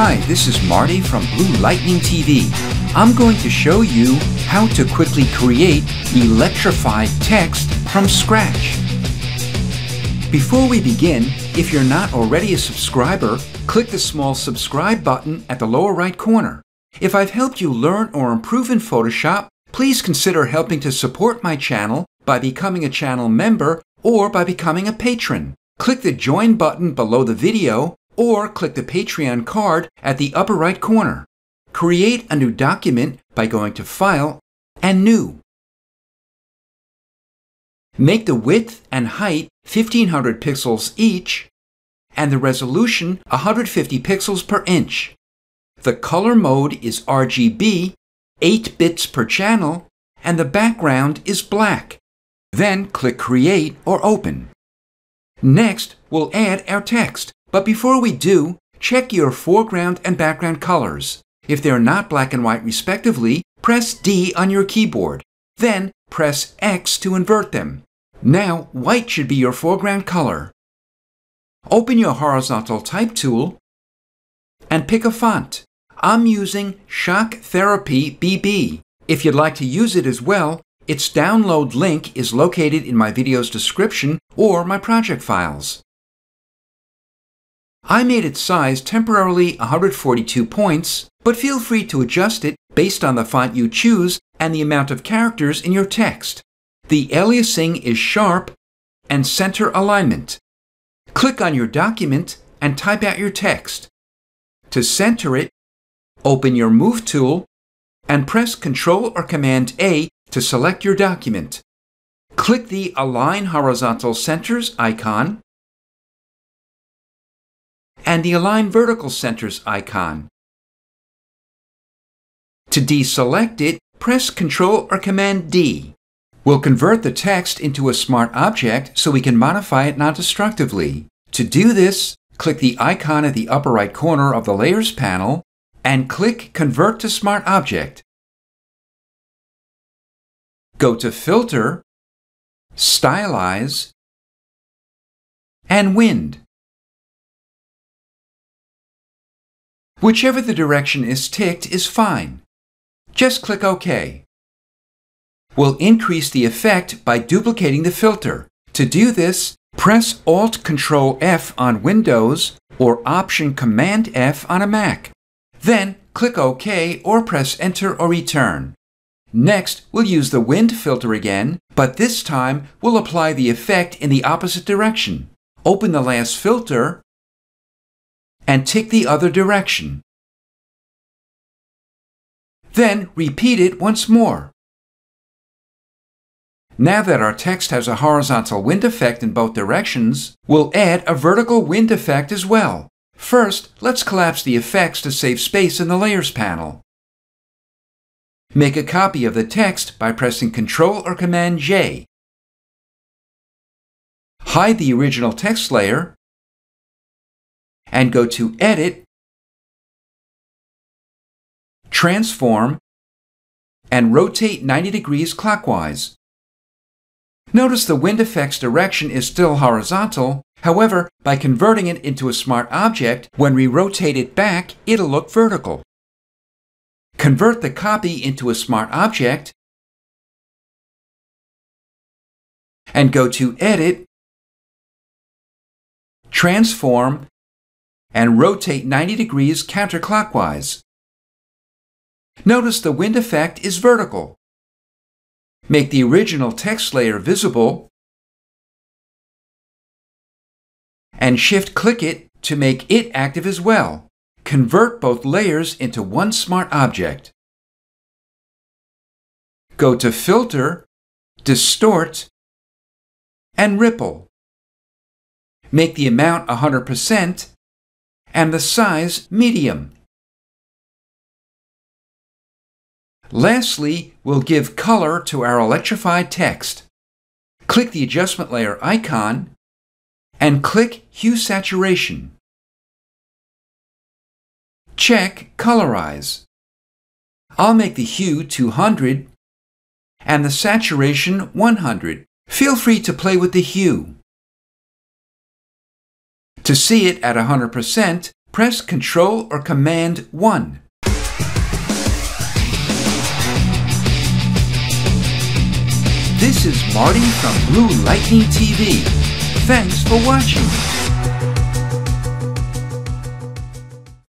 Hi, this is Marty from Blue Lightning TV. I'm going to show you how to quickly create electrified text from scratch. Before we begin, if you're not already a subscriber, click the small subscribe button at the lower right corner. If I've helped you learn or improve in Photoshop, please consider helping to support my channel by becoming a channel member or by becoming a patron. Click the join button below the video or click the Patreon card at the upper right corner. Create a new document by going to File and New. Make the width and height 1500 pixels each and the resolution 150 pixels per inch. The color mode is RGB, 8 bits per channel, and the background is black. Then click Create or Open. Next, we'll add our text. But before we do, check your foreground and background colors. If they're not black and white respectively, press D on your keyboard. Then press X to invert them. Now, white should be your foreground color. Open your horizontal type tool and pick a font. I'm using Shock Therapy BB. If you'd like to use it as well, its download link is located in my video's description or my project files. I made its size temporarily 142 points, but feel free to adjust it based on the font you choose and the amount of characters in your text. The aliasing is sharp and center alignment. Click on your document and type out your text. To center it, open your Move tool and press Ctrl or Command A to select your document. Click the Align Horizontal Centers icon and the Align Vertical Centers icon. To deselect it, press Ctrl or Command D. We'll convert the text into a smart object so we can modify it non-destructively. To do this, click the icon at the upper right corner of the Layers panel and click Convert to Smart Object. Go to Filter, Stylize, and Wind. Whichever the direction is ticked is fine. Just click OK. We'll increase the effect by duplicating the filter. To do this, press Alt-Control-F on Windows or Option-Command-F on a Mac. Then click OK or press Enter or Return. Next, we'll use the Wind filter again, but this time we'll apply the effect in the opposite direction. Open the last filter and tick the other direction. Then repeat it once more. Now that our text has a horizontal wind effect in both directions, we'll add a vertical wind effect as well. First, let's collapse the effects to save space in the Layers panel. Make a copy of the text by pressing Ctrl or Command J. Hide the original text layer and go to Edit, Transform, and rotate 90 degrees clockwise. Notice the wind effect's direction is still horizontal, however, by converting it into a smart object, when we rotate it back, it'll look vertical. Convert the copy into a smart object and go to Edit, Transform, and rotate 90 degrees counterclockwise. Notice the wind effect is vertical. Make the original text layer visible and shift-click it to make it active as well. Convert both layers into one smart object. Go to Filter, Distort, and Ripple. Make the amount 100% and the size medium. Lastly, we'll give color to our electrified text. Click the adjustment layer icon and click Hue Saturation. Check Colorize. I'll make the hue 200 and the saturation 100. Feel free to play with the hue. To see it at 100%, Press Ctrl or Command 1. This is Marty from Blue Lightning TV. Thanks for watching.